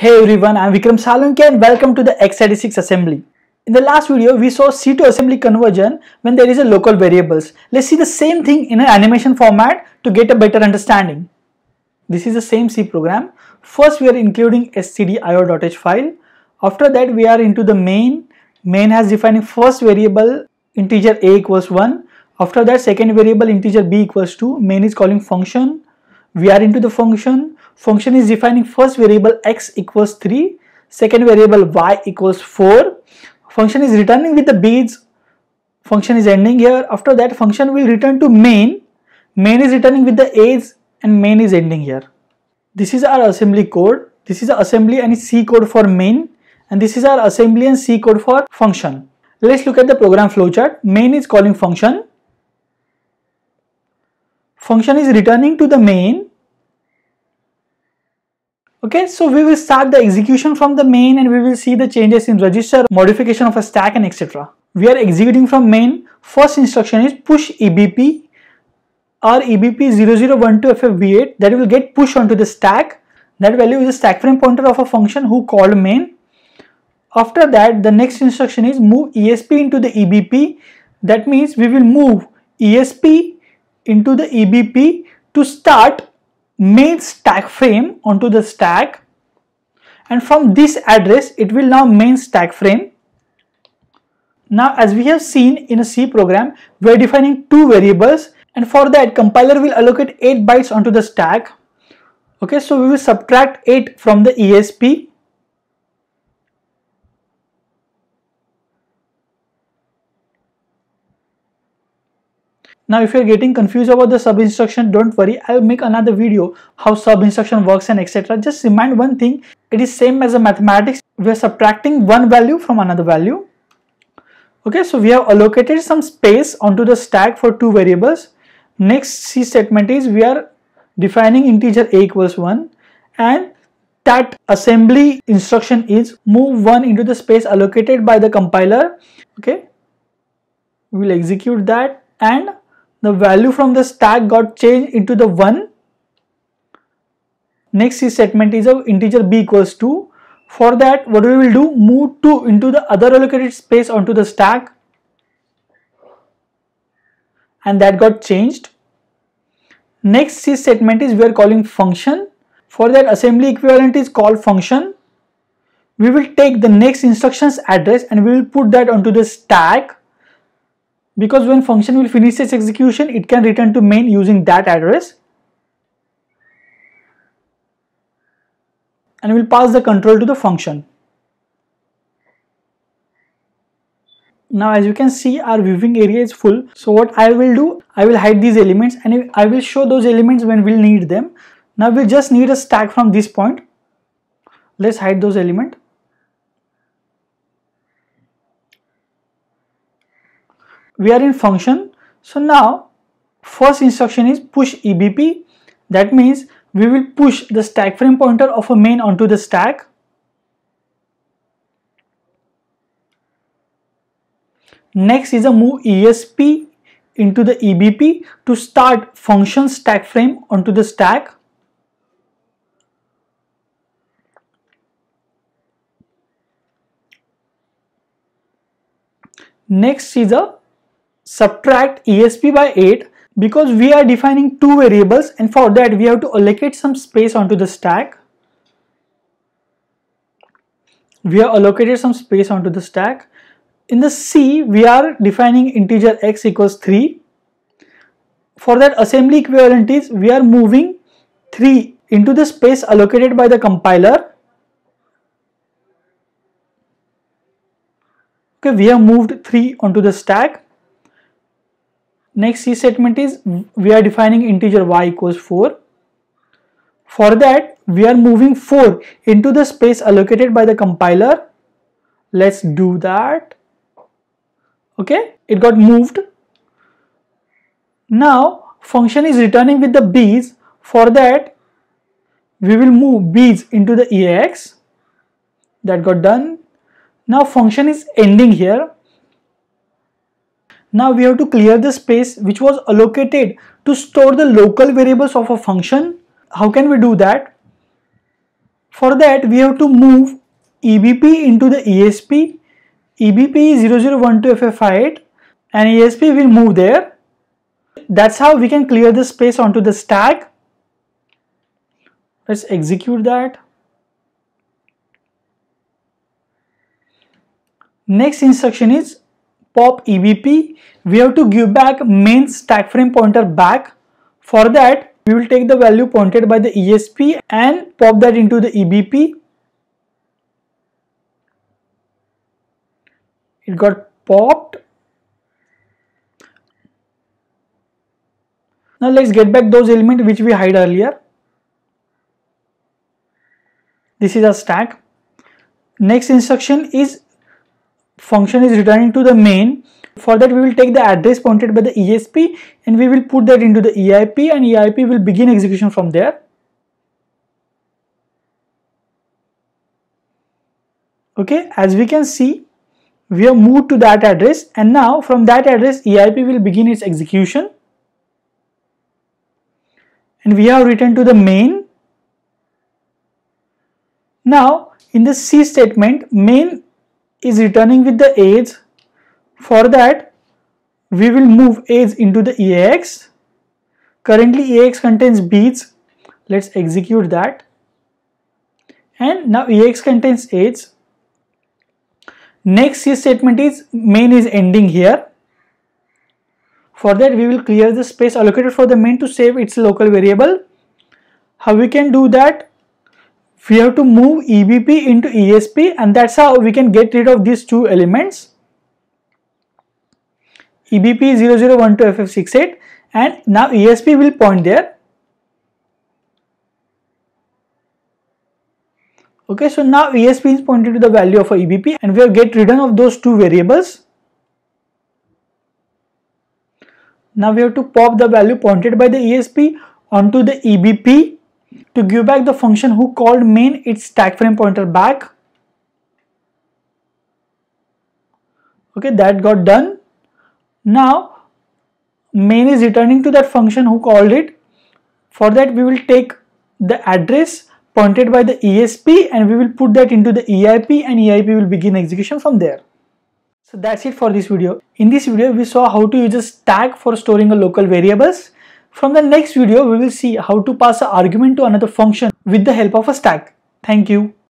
Hey everyone, I am Vikram Salunke and welcome to the x86 assembly. In the last video, we saw C to assembly conversion when there is a local variables. Let's see the same thing in an animation format to get a better understanding. This is the same C program. First, we are including stdio.h file. After that, we are into the main. Main has defining first variable integer a equals 1. After that, second variable integer b equals 2. Main is calling function. We are into the function. Function is defining first variable x equals 3, second variable y equals 4. Function is returning with the beads. Function is ending here. After that, function will return to main. Main is returning with the a's and main is ending here. This is our assembly code. This is the assembly and C code for main, and this is our assembly and C code for function. Let's look at the program flowchart. Main is calling function. Function is returning to the main. Okay, so we will start the execution from the main and we will see the changes in register, modification of a stack and etc. We are executing from main. First instruction is push EBP or EBP 0012FFB8, that will get pushed onto the stack. That value is a stack frame pointer of a function who called main. After that, the next instruction is move ESP into the EBP. That means we will move ESP into the EBP to start main stack frame onto the stack, and from this address it will now main stack frame. Now, as we have seen in a C program, we are defining two variables, and for that compiler will allocate 8 bytes onto the stack. Okay, so we will subtract 8 from the ESP. Now, if you are getting confused about the sub instruction, don't worry, I will make another video how sub instruction works and etc. Just remind one thing, it is same as a mathematics, we are subtracting one value from another value. Okay, so we have allocated some space onto the stack for two variables. Next C statement is we are defining integer a equals 1, and that assembly instruction is move 1 into the space allocated by the compiler. Okay, we will execute that and the value from the stack got changed into the 1. Next C statement is of integer b equals 2. For that, what we will do, move 2 into the other allocated space onto the stack, and that got changed. Next C statement is we are calling function. For that, assembly equivalent is called function. We will take the next instruction's address and we will put that onto the stack, because when function will finish its execution, it can return to main using that address. And we will pass the control to the function. Now, as you can see, our viewing area is full. So what I will do, I will hide these elements and I will show those elements when we will need them. Now, we just need a stack from this point. Let's hide those elements. We are in function. So now, first instruction is push EBP. That means we will push the stack frame pointer of a main onto the stack. Next is a move ESP into the EBP to start function stack frame onto the stack. Next is a subtract ESP by 8, because we are defining two variables and for that we have to allocate some space onto the stack. We have allocated some space onto the stack. In the C, we are defining integer x equals 3. For that, assembly equivalent is we are moving 3 into the space allocated by the compiler. Okay, we have moved 3 onto the stack. Next C statement is we are defining integer y equals 4. For that, we are moving 4 into the space allocated by the compiler. Let's do that. Okay, it got moved. Now, function is returning with the b's. For that, we will move b's into the EAX. That got done. Now, function is ending here. Now we have to clear the space which was allocated to store the local variables of a function. How can we do that? For that, we have to move EBP into the ESP. EBP is 0012FF58 and ESP will move there. That's how we can clear the space onto the stack. Let's execute that. Next instruction is pop EBP. We have to give back main stack frame pointer back. For that, we will take the value pointed by the ESP and pop that into the EBP. It got popped. Now let's get back those elements which we hid earlier. This is our stack. Next instruction is function is returning to the main. For that, we will take the address pointed by the ESP and we will put that into the EIP, and EIP will begin execution from there. Okay, as we can see, we have moved to that address, and now from that address EIP will begin its execution, and we have returned to the main. Now in the C statement, main is returning with the age. For that, we will move age into the EAX. Currently EAX contains beats. Let's execute that, and now EAX contains age. Next C statement is main is ending here. For that, we will clear the space allocated for the main to save its local variable. How we can do that? We have to move EBP into ESP, and that's how we can get rid of these two elements. EBP is 0012FF68 and now ESP will point there. Okay, so now ESP is pointed to the value of our EBP, and we have get rid of those two variables. Now we have to pop the value pointed by the ESP onto the EBP to give back the function who called main its stack frame pointer back. Okay, that got done. Now main is returning to that function who called it. For that, we will take the address pointed by the ESP and we will put that into the EIP, and EIP will begin execution from there. So that's it for this video. In this video, we saw how to use a stack for storing a local variables. From the next video, we will see how to pass an argument to another function with the help of a stack. Thank you.